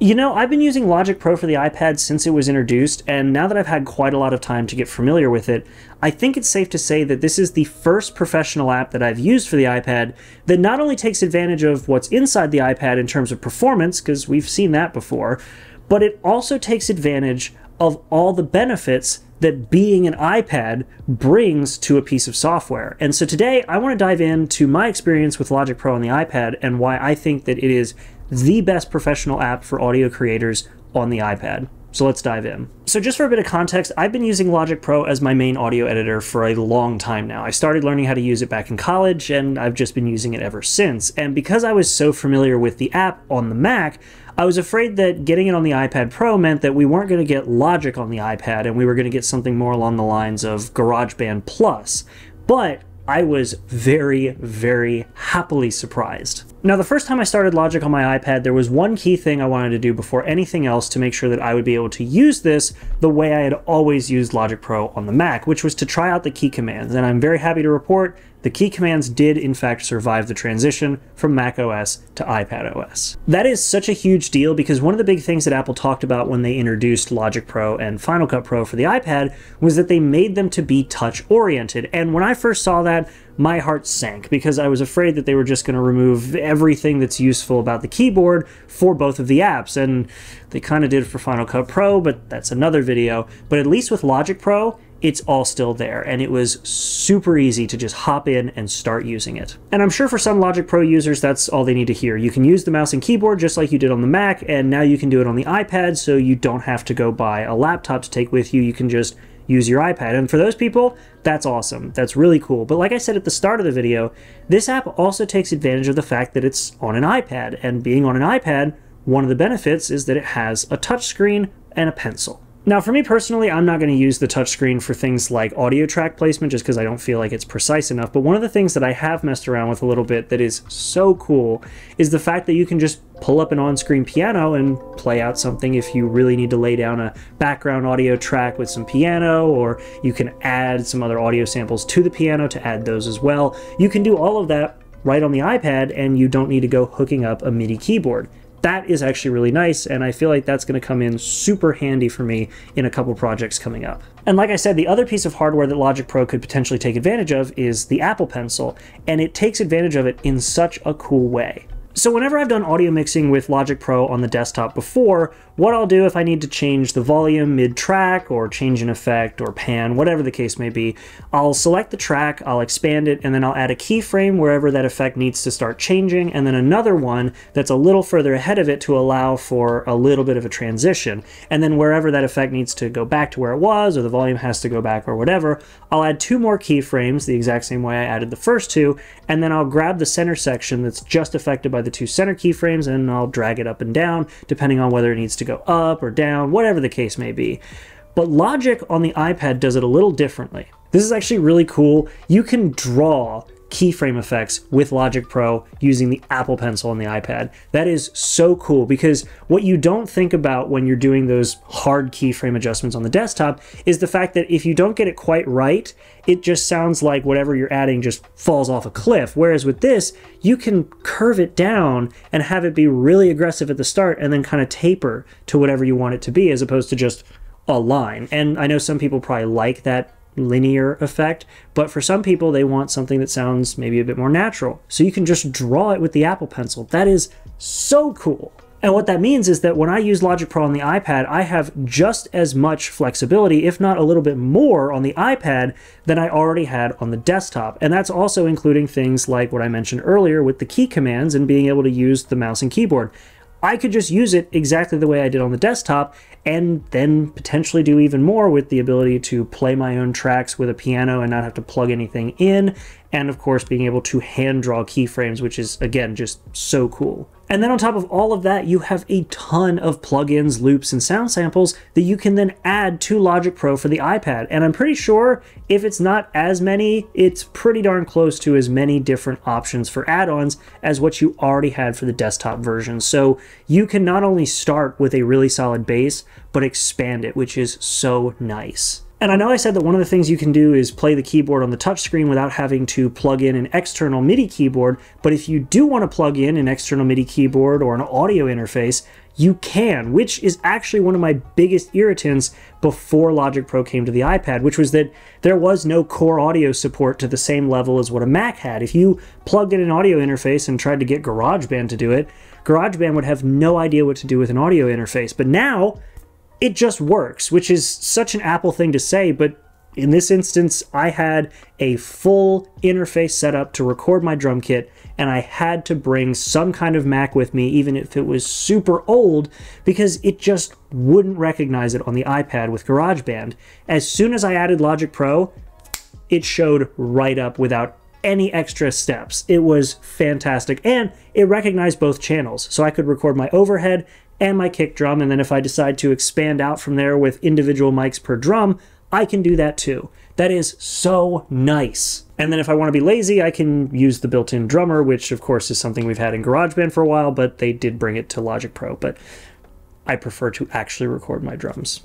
You know, I've been using Logic Pro for the iPad since it was introduced, and now that I've had quite a lot of time to get familiar with it, I think it's safe to say that this is the first professional app that I've used for the iPad that not only takes advantage of what's inside the iPad in terms of performance, because we've seen that before, but it also takes advantage of all the benefits that being an iPad brings to a piece of software. And so today I want to dive into my experience with Logic Pro on the iPad and why I think that it is the best professional app for audio creators on the iPad. So let's dive in. So just for a bit of context, I've been using Logic Pro as my main audio editor for a long time now. I started learning how to use it back in college, and I've just been using it ever since. And because I was so familiar with the app on the Mac, I was afraid that getting it on the iPad Pro meant that we weren't going to get Logic on the iPad, and we were going to get something more along the lines of GarageBand Plus. But I was very, very happily surprised. Now, the first time I started Logic on my iPad, there was one key thing I wanted to do before anything else to make sure that I would be able to use this the way I had always used Logic Pro on the Mac, which was to try out the key commands. And I'm very happy to report the key commands did in fact survive the transition from macOS to iPadOS. That is such a huge deal because one of the big things that Apple talked about when they introduced Logic Pro and Final Cut Pro for the iPad was that they made them to be touch-oriented. And when I first saw that, my heart sank because I was afraid that they were just going to remove everything that's useful about the keyboard for both of the apps. And they kind of did for Final Cut Pro, but that's another video. But at least with Logic Pro, it's all still there, and it was super easy to just hop in and start using it. And I'm sure for some Logic Pro users, that's all they need to hear. You can use the mouse and keyboard just like you did on the Mac, and now you can do it on the iPad, so you don't have to go buy a laptop to take with you. You can just use your iPad. And for those people, that's awesome. That's really cool. But like I said at the start of the video, this app also takes advantage of the fact that it's on an iPad. And being on an iPad, one of the benefits is that it has a touchscreen and a pencil. Now, for me personally, I'm not going to use the touchscreen for things like audio track placement just because I don't feel like it's precise enough. But one of the things that I have messed around with a little bit that is so cool is the fact that you can just pull up an on-screen piano and play out something if you really need to lay down a background audio track with some piano, or you can add some other audio samples to the piano to add those as well. You can do all of that right on the iPad, and you don't need to go hooking up a MIDI keyboard. That is actually really nice, and I feel like that's going to come in super handy for me in a couple projects coming up. And like I said, the other piece of hardware that Logic Pro could potentially take advantage of is the Apple Pencil, and it takes advantage of it in such a cool way. So whenever I've done audio mixing with Logic Pro on the desktop before, what I'll do if I need to change the volume mid-track or change an effect or pan, whatever the case may be, I'll select the track, I'll expand it, and then I'll add a keyframe wherever that effect needs to start changing, and then another one that's a little further ahead of it to allow for a little bit of a transition. And then wherever that effect needs to go back to where it was, or the volume has to go back or whatever, I'll add two more keyframes the exact same way I added the first two, and then I'll grab the center section that's just affected by the two center keyframes, and I'll drag it up and down depending on whether it needs to go up or down, whatever the case may be. But Logic on the iPad does it a little differently. This is actually really cool. You can draw keyframe effects with Logic Pro using the Apple Pencil on the iPad. That is so cool because what you don't think about when you're doing those hard keyframe adjustments on the desktop is the fact that if you don't get it quite right, it just sounds like whatever you're adding just falls off a cliff. Whereas with this, you can curve it down and have it be really aggressive at the start and then kind of taper to whatever you want it to be as opposed to just a line. And I know some people probably like that linear effect, but for some people they want something that sounds maybe a bit more natural. So you can just draw it with the Apple Pencil. That is so cool. And what that means is that when I use Logic Pro on the iPad, I have just as much flexibility, if not a little bit more on the iPad than I already had on the desktop. And that's also including things like what I mentioned earlier with the key commands and being able to use the mouse and keyboard. I could just use it exactly the way I did on the desktop and then potentially do even more with the ability to play my own tracks with a piano and not have to plug anything in. And of course, being able to hand draw keyframes, which is again, just so cool. And then on top of all of that, you have a ton of plugins, loops, and sound samples that you can then add to Logic Pro for the iPad. And I'm pretty sure if it's not as many, it's pretty darn close to as many different options for add-ons as what you already had for the desktop version. So you can not only start with a really solid base, but expand it, which is so nice. And I know I said that one of the things you can do is play the keyboard on the touchscreen without having to plug in an external MIDI keyboard, but if you do want to plug in an external MIDI keyboard or an audio interface, you can, which is actually one of my biggest irritants before Logic Pro came to the iPad, which was that there was no core audio support to the same level as what a Mac had. If you plugged in an audio interface and tried to get GarageBand to do it, GarageBand would have no idea what to do with an audio interface. But now, it just works, which is such an Apple thing to say, but in this instance, I had a full interface set up to record my drum kit, and I had to bring some kind of Mac with me, even if it was super old, because it just wouldn't recognize it on the iPad with GarageBand. As soon as I added Logic Pro, it showed right up without any extra steps. It was fantastic, and it recognized both channels, so I could record my overhead and my kick drum, and then if I decide to expand out from there with individual mics per drum, I can do that too. That is so nice. And then if I want to be lazy, I can use the built-in drummer, which of course is something we've had in GarageBand for a while, but they did bring it to Logic Pro, but I prefer to actually record my drums.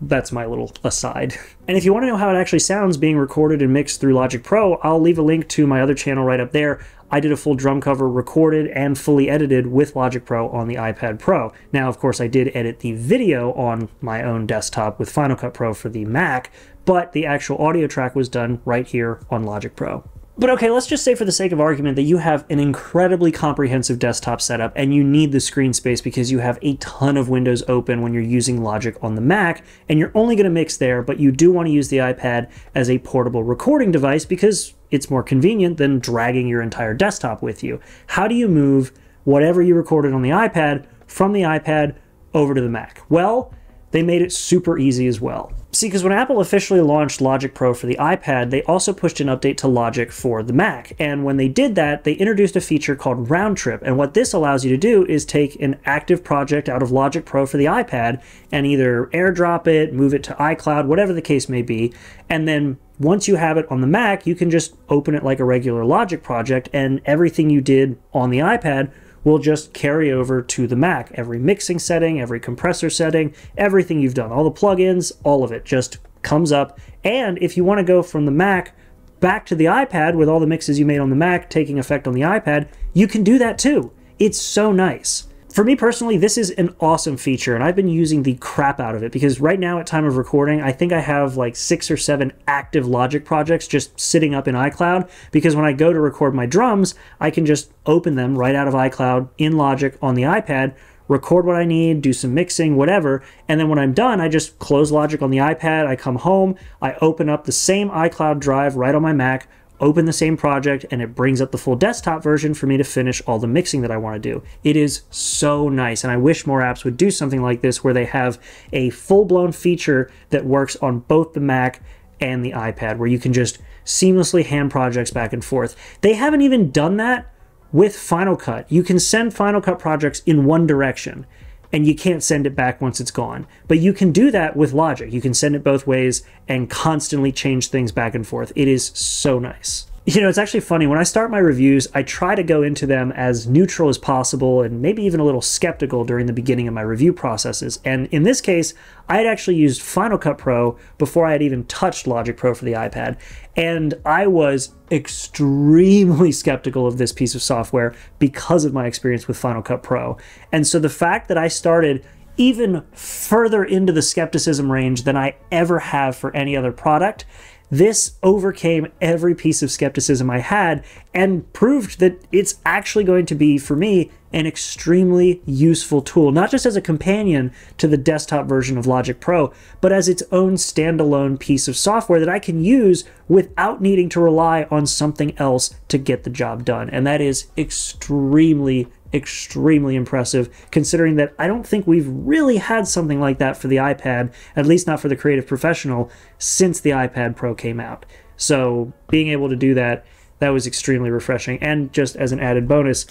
That's my little aside. And if you want to know how it actually sounds being recorded and mixed through Logic Pro, I'll leave a link to my other channel right up there. I did a full drum cover recorded and fully edited with Logic Pro on the iPad Pro. Now, of course, I did edit the video on my own desktop with Final Cut Pro for the Mac, but the actual audio track was done right here on Logic Pro. But okay, let's just say for the sake of argument that you have an incredibly comprehensive desktop setup and you need the screen space because you have a ton of windows open when you're using Logic on the Mac, and you're only going to mix there, but you do want to use the iPad as a portable recording device because it's more convenient than dragging your entire desktop with you. How do you move whatever you recorded on the iPad from the iPad over to the Mac? Well, they made it super easy as well. See, because when Apple officially launched Logic Pro for the iPad, they also pushed an update to Logic for the Mac. And when they did that, they introduced a feature called Round Trip. And what this allows you to do is take an active project out of Logic Pro for the iPad and either airdrop it, move it to iCloud, whatever the case may be. And then once you have it on the Mac, you can just open it like a regular Logic project, and everything you did on the iPad will just carry over to the Mac. Every mixing setting, every compressor setting, everything you've done, all the plugins, all of it just comes up. And if you want to go from the Mac back to the iPad with all the mixes you made on the Mac taking effect on the iPad, you can do that too. It's so nice. For me personally, this is an awesome feature, and I've been using the crap out of it because right now at time of recording, I think I have like 6 or 7 active Logic projects just sitting up in iCloud, because when I go to record my drums, I can just open them right out of iCloud in Logic on the iPad, record what I need, do some mixing, whatever, and then when I'm done, I just close Logic on the iPad, I come home, I open up the same iCloud drive right on my Mac, open the same project, and it brings up the full desktop version for me to finish all the mixing that I want to do. It is so nice, and I wish more apps would do something like this where they have a full-blown feature that works on both the Mac and the iPad, where you can just seamlessly hand projects back and forth. They haven't even done that with Final Cut. You can send Final Cut projects in one direction, and you can't send it back once it's gone. But you can do that with Logic. You can send it both ways and constantly change things back and forth. It is so nice. You know, it's actually funny, when I start my reviews, I try to go into them as neutral as possible and maybe even a little skeptical during the beginning of my review processes. And in this case, I had actually used Final Cut Pro before I had even touched Logic Pro for the iPad. And I was extremely skeptical of this piece of software because of my experience with Final Cut Pro. And so the fact that I started even further into the skepticism range than I ever have for any other product, this overcame every piece of skepticism I had and proved that it's actually going to be, for me, an extremely useful tool, not just as a companion to the desktop version of Logic Pro, but as its own standalone piece of software that I can use without needing to rely on something else to get the job done. And that is extremely impressive, considering that I don't think we've really had something like that for the iPad, at least not for the creative professional, since the iPad Pro came out. So being able to do that, that was extremely refreshing. And just as an added bonus,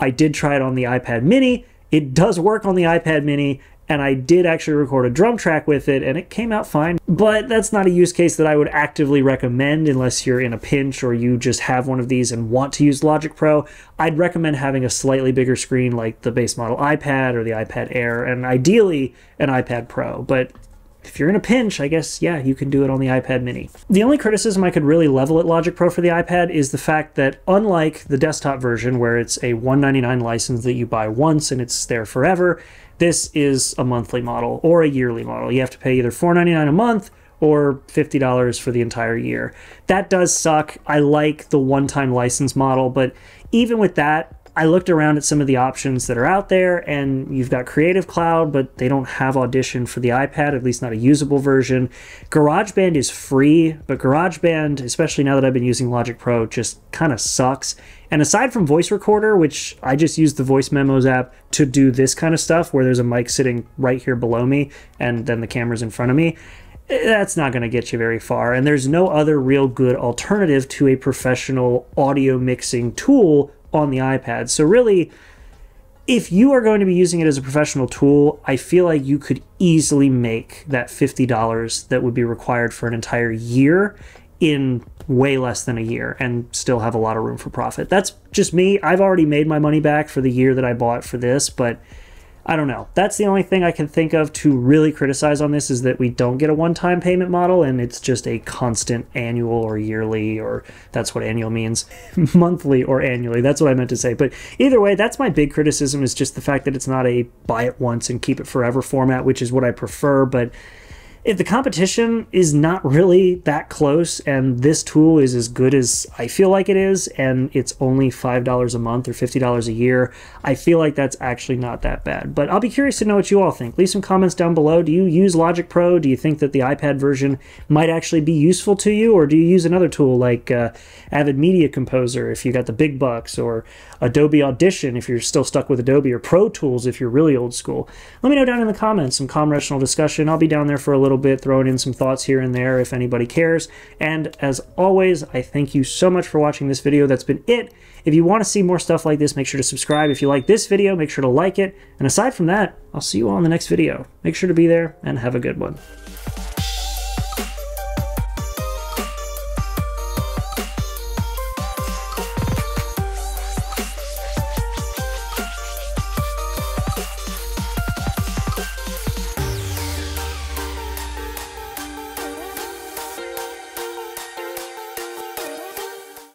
I did try it on the iPad mini. It does work on the iPad mini, and I did actually record a drum track with it, and it came out fine. But that's not a use case that I would actively recommend unless you're in a pinch or you just have one of these and want to use Logic Pro. I'd recommend having a slightly bigger screen like the base model iPad or the iPad Air, and ideally an iPad Pro. But if you're in a pinch, I guess, yeah, you can do it on the iPad mini. The only criticism I could really level at Logic Pro for the iPad is the fact that unlike the desktop version where it's a $199 license that you buy once and it's there forever, this is a monthly model or a yearly model. You have to pay either $4.99 a month or $50 for the entire year. That does suck. I like the one-time license model, but even with that, I looked around at some of the options that are out there, and you've got Creative Cloud, but they don't have Audition for the iPad, at least not a usable version. GarageBand is free, but GarageBand, especially now that I've been using Logic Pro, just kind of sucks. And aside from Voice Recorder, which I just use the Voice Memos app to do this kind of stuff, where there's a mic sitting right here below me, and then the camera's in front of me, that's not going to get you very far. And there's no other real good alternative to a professional audio mixing tool on the iPad. So really, if you are going to be using it as a professional tool, I feel like you could easily make that $50 that would be required for an entire year in way less than a year and still have a lot of room for profit. That's just me. I've already made my money back for the year that I bought for this, but I don't know. That's the only thing I can think of to really criticize on this, is that we don't get a one-time payment model and it's just a constant annual or yearly, or that's what annual means, monthly or annually. That's what I meant to say. But either way, that's my big criticism, is just the fact that it's not a buy it once and keep it forever format, which is what I prefer. But if the competition is not really that close and this tool is as good as I feel like it is, and it's only $5 a month or $50 a year, I feel like that's actually not that bad. But I'll be curious to know what you all think. Leave some comments down below. Do you use Logic Pro? Do you think that the iPad version might actually be useful to you? Or do you use another tool like Avid Media Composer if you got the big bucks, or Adobe Audition if you're still stuck with Adobe, or Pro Tools if you're really old school? Let me know down in the comments. Some conversational discussion. I'll be down there for a little bit, throwing in some thoughts here and there if anybody cares. And as always, I thank you so much for watching this video. That's been it. If you want to see more stuff like this, make sure to subscribe. If you like this video, make sure to like it. And aside from that, I'll see you all in the next video. Make sure to be there and have a good one.